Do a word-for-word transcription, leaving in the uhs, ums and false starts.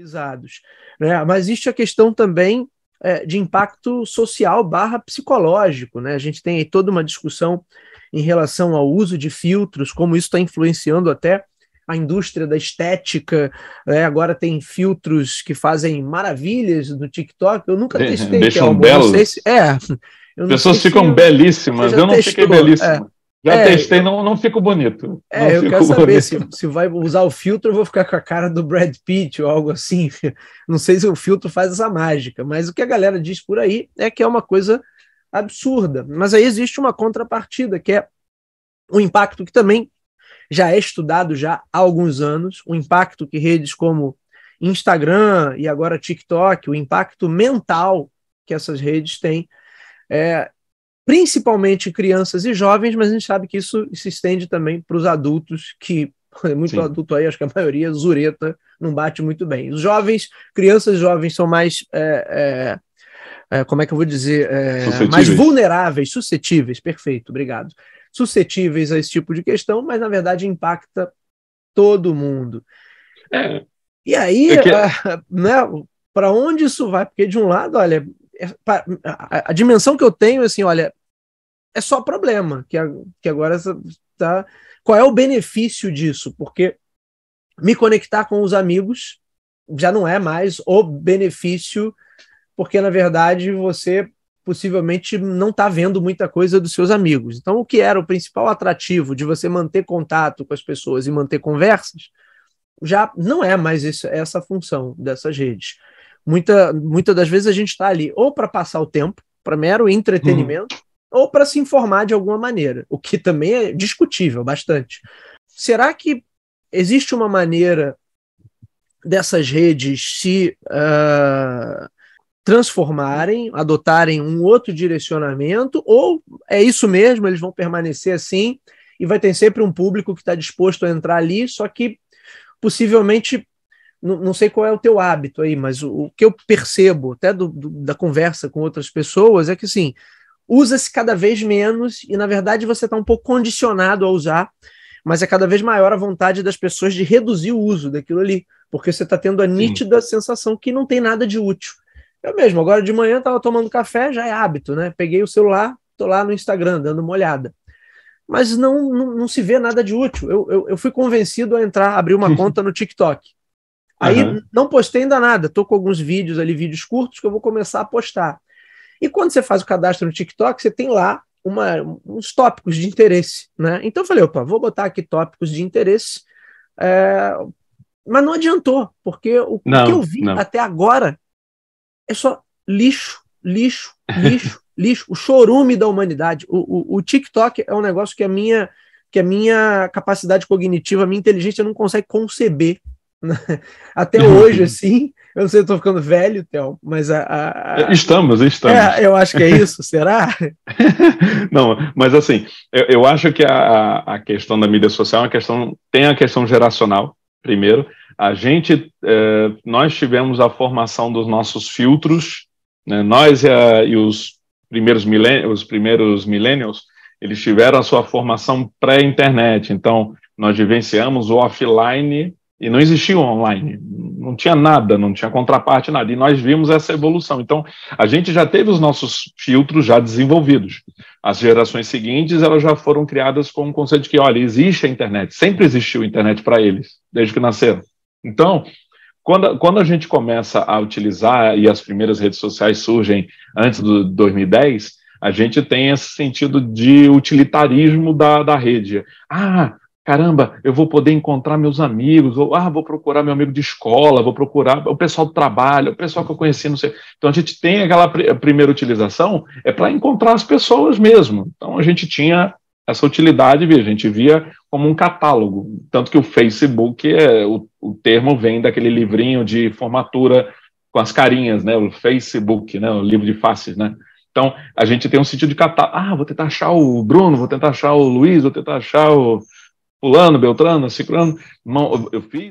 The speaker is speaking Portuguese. utilizados, né? Mas existe a questão também é, de impacto social barra psicológico, né? A gente tem aí toda uma discussão em relação ao uso de filtros, como isso está influenciando até a indústria da estética, né? Agora tem filtros que fazem maravilhas no TikTok. Eu nunca testei. Deixam belos. Se... É, eu não pessoas sei ficam se eu... belíssimas. Eu não testou. Fiquei belíssimo. É. Já é. testei, não, não fico bonito. É, não eu fico quero saber se, se vai usar o filtro, eu vou ficar com a cara do Brad Pitt ou algo assim. Não sei se o filtro faz essa mágica, mas o que a galera diz por aí é que é uma coisa absurda. Mas aí existe uma contrapartida, que é o impacto que também já é estudado já há alguns anos, o impacto que redes como Instagram e agora TikTok, o impacto mental que essas redes têm, é, principalmente crianças e jovens, mas a gente sabe que isso se estende também para os adultos, que muito Sim. adulto aí, acho que a maioria, zureta, não bate muito bem. Os jovens, crianças e jovens são mais... É, é, É, como é que eu vou dizer, é, mais vulneráveis, suscetíveis, perfeito, obrigado, suscetíveis a esse tipo de questão, mas na verdade impacta todo mundo. É. E aí, é que... a, né, para onde isso vai? Porque de um lado, olha, é, pra, a, a dimensão que eu tenho, assim, olha, é só problema, que, a, que agora tá... Qual é o benefício disso? Porque me conectar com os amigos já não é mais o benefício, porque, na verdade, você possivelmente não está vendo muita coisa dos seus amigos. Então, o que era o principal atrativo de você manter contato com as pessoas e manter conversas, já não é mais isso, essa função dessas redes. Muita, muita das vezes a gente está ali ou para passar o tempo, para mero entretenimento, hum. ou para se informar de alguma maneira, o que também é discutível bastante. Será que existe uma maneira dessas redes se... Uh, transformarem, adotarem um outro direcionamento, ou é isso mesmo, eles vão permanecer assim e vai ter sempre um público que está disposto a entrar ali, só que possivelmente, não, não sei qual é o teu hábito aí, mas o, o que eu percebo até do, do, da conversa com outras pessoas é que assim, usa-se cada vez menos e na verdade você está um pouco condicionado a usar, mas é cada vez maior a vontade das pessoas de reduzir o uso daquilo ali, porque você está tendo a nítida Sim. sensação que não tem nada de útil. Eu mesmo, agora de manhã estava tomando café, já é hábito, né? Peguei o celular, estou lá no Instagram, dando uma olhada. Mas não, não, não se vê nada de útil. Eu, eu, eu fui convencido a entrar, abrir uma conta no TikTok. Aí uhum. não postei ainda nada, estou com alguns vídeos ali, vídeos curtos, que eu vou começar a postar. E quando você faz o cadastro no TikTok, você tem lá uma, uns tópicos de interesse, né? Então eu falei, opa, vou botar aqui tópicos de interesse, é... mas não adiantou, porque o não, que eu vi não. até agora... É só lixo, lixo, lixo, lixo. O chorume da humanidade. O, o, o TikTok é um negócio que a minha, que a minha capacidade cognitiva, a minha inteligência não consegue conceber. Né? Até hoje, assim, eu não sei se eu estou ficando velho, Théo, mas a... a... Estamos, estamos. É, eu acho que é isso, será? Não, mas assim, eu, eu acho que a, a questão da mídia social é uma questão, tem a questão geracional, primeiro. A gente, eh, nós tivemos a formação dos nossos filtros, né? Nós e, a, e os primeiros millennials, os primeiros millennials, eles tiveram a sua formação pré-internet, então nós vivenciamos o offline e não existia o online, não tinha nada, não tinha contraparte, nada, e nós vimos essa evolução, então a gente já teve os nossos filtros já desenvolvidos, as gerações seguintes elas já foram criadas com o conceito de que, olha, existe a internet, sempre existiu a internet para eles, desde que nasceram. Então, quando, quando a gente começa a utilizar, e as primeiras redes sociais surgem antes do dois mil e dez, a gente tem esse sentido de utilitarismo da, da rede. Ah, caramba, eu vou poder encontrar meus amigos, ou ah, vou procurar meu amigo de escola, vou procurar o pessoal do trabalho, o pessoal que eu conheci, não sei. Então, a gente tem aquela pr- primeira utilização, é para encontrar as pessoas mesmo. Então, a gente tinha... essa utilidade, a gente via como um catálogo, tanto que o Facebook, é, o, o termo vem daquele livrinho de formatura com as carinhas, né, o Facebook, né, o livro de faces, né, então a gente tem um sentido de catálogo, ah, vou tentar achar o Bruno, vou tentar achar o Luiz, vou tentar achar o fulano, Beltrano, Ciclano, eu fiz